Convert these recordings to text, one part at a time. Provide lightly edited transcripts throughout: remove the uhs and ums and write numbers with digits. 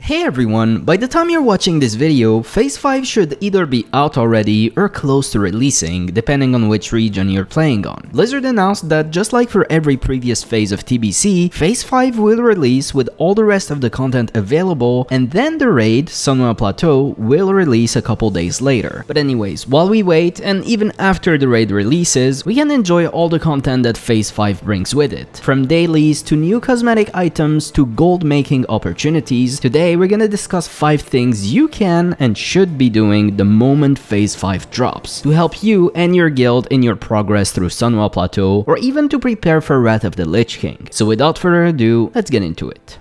Hey everyone, by the time you're watching this video, Phase 5 should either be out already or close to releasing, depending on which region you're playing on. Blizzard announced that just like for every previous phase of TBC, Phase 5 will release with all the rest of the content available, and then the raid, Sunwell Plateau, will release a couple days later. But anyways, while we wait, and even after the raid releases, we can enjoy all the content that Phase 5 brings with it. From dailies to new cosmetic items to gold making opportunities, today we're gonna discuss 5 things you can and should be doing the moment Phase 5 drops, to help you and your guild in your progress through Sunwell Plateau, or even to prepare for Wrath of the Lich King. So without further ado, let's get into it.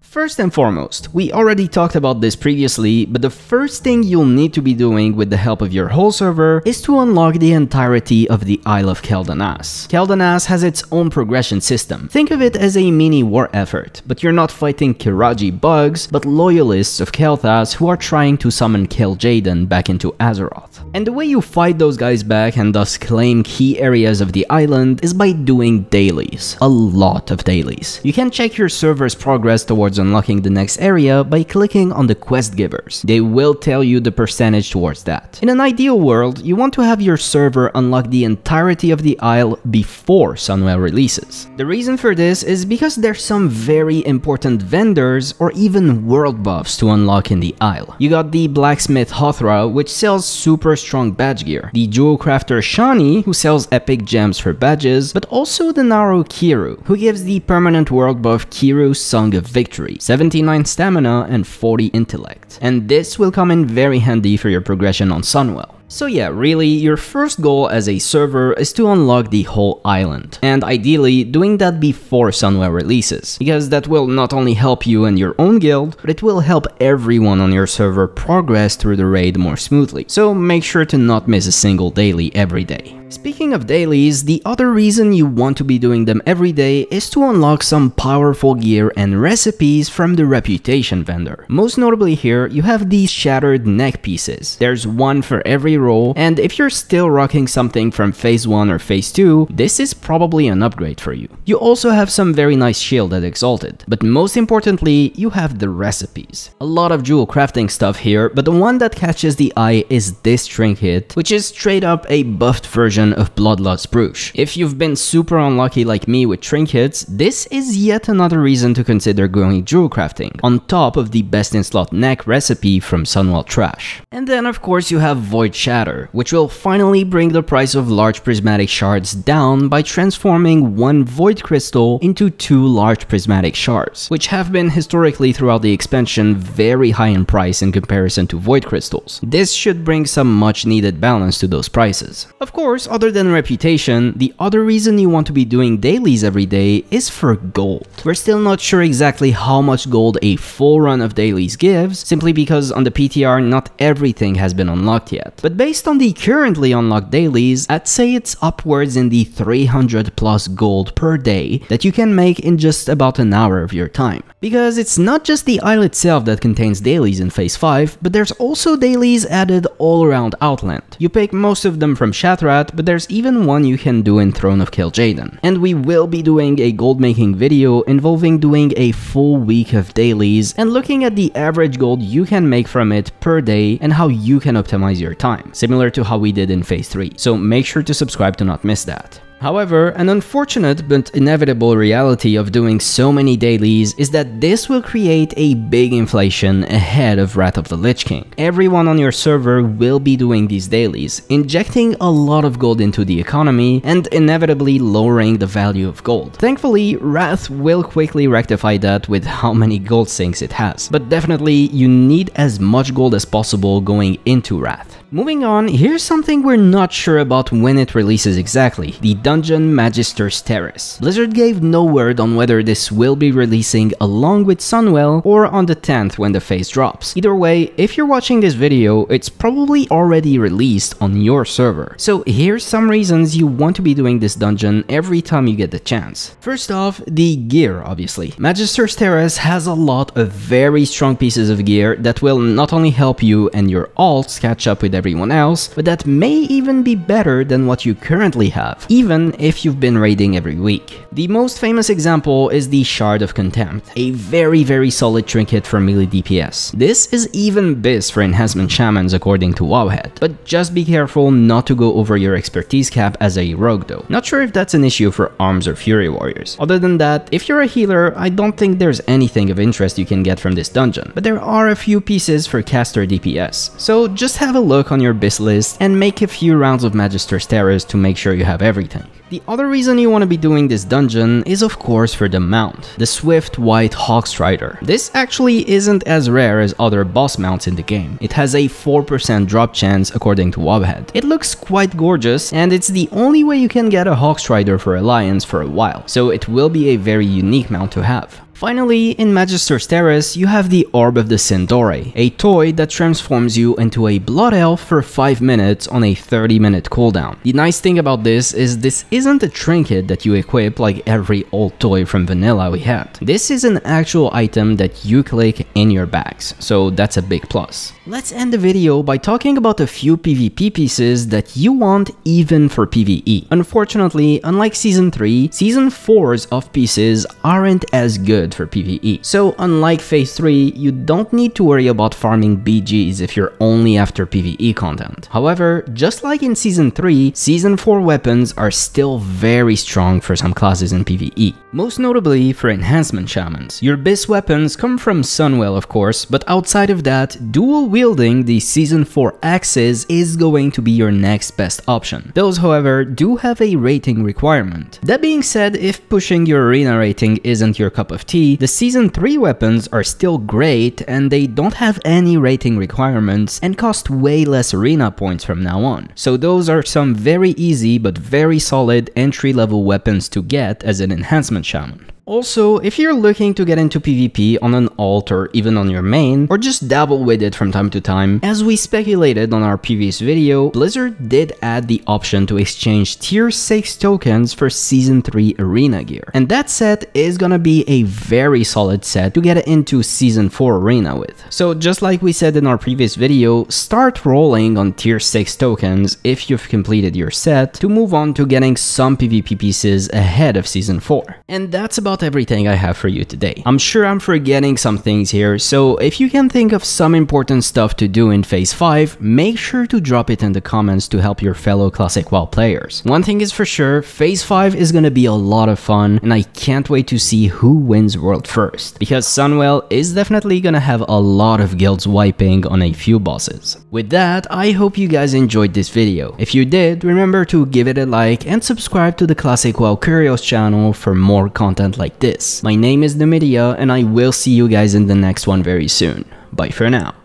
First and foremost, we already talked about this previously, but the first thing you'll need to be doing with the help of your whole server is to unlock the entirety of the Isle of Quel'Danas. Quel'Danas has its own progression system. Think of it as a mini war effort, but you're not fighting Kiraji bugs, but loyalists of Kael'thas who are trying to summon Kil'jaeden back into Azeroth. And the way you fight those guys back and thus claim key areas of the island is by doing dailies. A lot of dailies. You can check your server's progress towards unlocking the next area by clicking on the quest givers. They will tell you the percentage towards that. In an ideal world, you want to have your server unlock the entirety of the isle before Sunwell releases. The reason for this is because there's some very important vendors or even world buffs to unlock in the isle. You got the blacksmith Hothra, which sells super strong badge gear, the jewel crafter Shani, who sells epic gems for badges, but also the Naro Kiru, who gives the permanent world buff Kiru's Song of Victory, 79 stamina and 40 intellect, and this will come in very handy for your progression on Sunwell. So yeah, really, your first goal as a server is to unlock the whole island, and ideally doing that before Sunwell releases, because that will not only help you and your own guild, but it will help everyone on your server progress through the raid more smoothly, so make sure to not miss a single daily every day. Speaking of dailies, the other reason you want to be doing them every day is to unlock some powerful gear and recipes from the reputation vendor. Most notably here, you have these shattered neck pieces. There's one for every role, and if you're still rocking something from phase 1 or phase 2, this is probably an upgrade for you. You also have some very nice shield at Exalted, but most importantly, you have the recipes. A lot of jewel crafting stuff here, but the one that catches the eye is this trinket, which is straight up a buffed version of Bloodlust Brooch. If you've been super unlucky like me with trinkets, this is yet another reason to consider going jewel crafting, on top of the best in slot neck recipe from Sunwell Trash. And then of course you have Void Shatter, which will finally bring the price of large prismatic shards down by transforming one void crystal into 2 large prismatic shards, which have been historically throughout the expansion very high in price in comparison to void crystals. This should bring some much needed balance to those prices. Of course, other than reputation, the other reason you want to be doing dailies every day is for gold. We're still not sure exactly how much gold a full run of dailies gives, simply because on the PTR not everything has been unlocked yet. But based on the currently unlocked dailies, I'd say it's upwards in the 300 plus gold per day that you can make in just about an hour of your time. Because it's not just the isle itself that contains dailies in Phase 5, but there's also dailies added all around Outland. You pick most of them from Shatrat, but there's even one you can do in Throne of Kil'jaeden. And we will be doing a gold making video involving doing a full week of dailies and looking at the average gold you can make from it per day and how you can optimize your time, similar to how we did in Phase 3. So make sure to subscribe to not miss that. However, an unfortunate but inevitable reality of doing so many dailies is that this will create a big inflation ahead of Wrath of the Lich King. Everyone on your server will be doing these dailies, injecting a lot of gold into the economy and inevitably lowering the value of gold. Thankfully, Wrath will quickly rectify that with how many gold sinks it has, but definitely you need as much gold as possible going into Wrath. Moving on, here's something we're not sure about when it releases exactly, the dungeon Magisters' Terrace. Blizzard gave no word on whether this will be releasing along with Sunwell or on the 10th when the phase drops. Either way, if you're watching this video, it's probably already released on your server. So here's some reasons you want to be doing this dungeon every time you get the chance. First off, the gear, obviously. Magisters' Terrace has a lot of very strong pieces of gear that will not only help you and your alts catch up with everything everyone else, but that may even be better than what you currently have, even if you've been raiding every week. The most famous example is the Shard of Contempt, a very solid trinket for melee DPS. This is even BIS for enhancement shamans according to WoWhead, but just be careful not to go over your expertise cap as a rogue though. Not sure if that's an issue for arms or fury warriors. Other than that, if you're a healer, I don't think there's anything of interest you can get from this dungeon, but there are a few pieces for caster DPS, so just have a look on your BIS list and make a few rounds of Magisters' Terrace to make sure you have everything. The other reason you want to be doing this dungeon is of course for the mount, the Swift White Hawkstrider. This actually isn't as rare as other boss mounts in the game. It has a 4% drop chance according to WoWhead. It looks quite gorgeous and it's the only way you can get a Hawkstrider for Alliance for a while, so it will be a very unique mount to have. Finally, in Magisters' Terrace, you have the Orb of the Sindore, a toy that transforms you into a blood elf for 5 minutes on a 30-minute cooldown. The nice thing about this isn't a trinket that you equip like every old toy from vanilla we had. This is an actual item that you click in your bags, so that's a big plus. Let's end the video by talking about a few PvP pieces that you want even for PvE. Unfortunately, unlike Season 3, Season 4's of pieces aren't as good for PvE. So unlike Phase 3, you don't need to worry about farming BGs if you're only after PvE content. However, just like in Season 3, Season 4 weapons are still very strong for some classes in PvE. Most notably for enhancement shamans. Your BIS weapons come from Sunwell of course, but outside of that, dual wielding the Season 4 axes is going to be your next best option. Those however do have a rating requirement. That being said, if pushing your arena rating isn't your cup of tea, the Season 3 weapons are still great and they don't have any rating requirements and cost way less arena points from now on. So those are some very easy but very solid entry-level weapons to get as an enhancement shaman. Also, if you're looking to get into PvP on an alt or even on your main, or just dabble with it from time to time, as we speculated on our previous video, Blizzard did add the option to exchange tier 6 tokens for Season 3 arena gear. And that set is gonna be a very solid set to get into Season 4 arena with. So just like we said in our previous video, start rolling on tier 6 tokens if you've completed your set to move on to getting some PvP pieces ahead of Season 4. And that's about everything I have for you today. I'm sure I'm forgetting some things here, so if you can think of some important stuff to do in Phase 5, make sure to drop it in the comments to help your fellow Classic WoW players. One thing is for sure, Phase 5 is gonna be a lot of fun, and I can't wait to see who wins World First, because Sunwell is definitely gonna have a lot of guilds wiping on a few bosses. With that, I hope you guys enjoyed this video. If you did, remember to give it a like and subscribe to the Classic WoW Curios channel for more content like this. My name is Demidia and I will see you guys in the next one very soon. Bye for now.